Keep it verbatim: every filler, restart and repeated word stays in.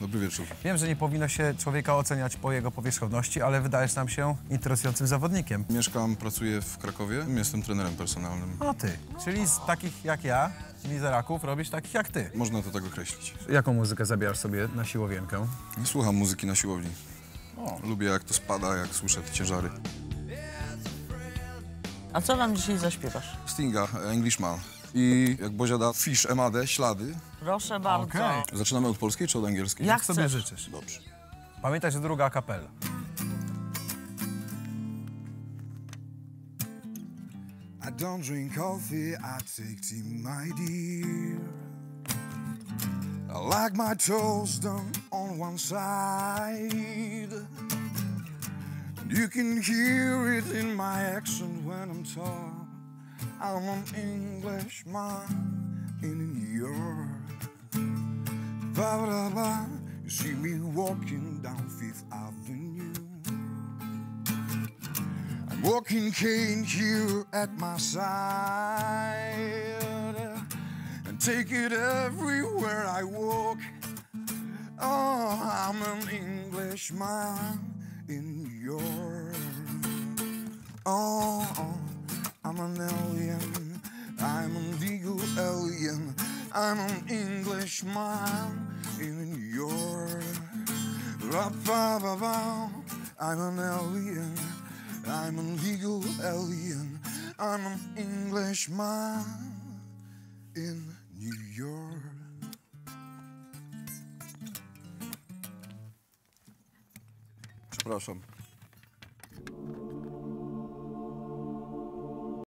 Dobry wieczór. Wiem, że nie powinno się człowieka oceniać po jego powierzchowności, ale wydajesz nam się interesującym zawodnikiem. Mieszkam, pracuję w Krakowie, jestem trenerem personalnym. No ty, czyli z takich jak ja, mizeraków, robisz takich jak ty. Można to tak określić. Jaką muzykę zabierasz sobie na siłowienkę? Słucham muzyki na siłowni. O. Lubię, jak to spada, jak słyszę te ciężary. A co nam dzisiaj zaśpiewasz? Stinga, Englishman. I jak Boziada, Fish, Emadę, ślady. Proszę bardzo. Okay. Zaczynamy od polskiej czy od angielskiej? Jak sobie życzysz. Dobrze. Pamiętaj, że druga kapela. I don't drink coffee, I take tea, my dear. I like my toast done on one side. You can hear it in my accent when I'm talking. I'm an Englishman in New York. Ba ba ba, you see me walking down Fifth Avenue. I'm walking cane here at my side, and take it everywhere I walk. Oh, I'm an Englishman in New York. Oh. Oh. I'm an alien, I'm a legal alien, I'm an Englishman in New York. Ra-ba-ba-ba, I'm an alien, I'm a legal alien, I'm an Englishman in New York. Przepraszam.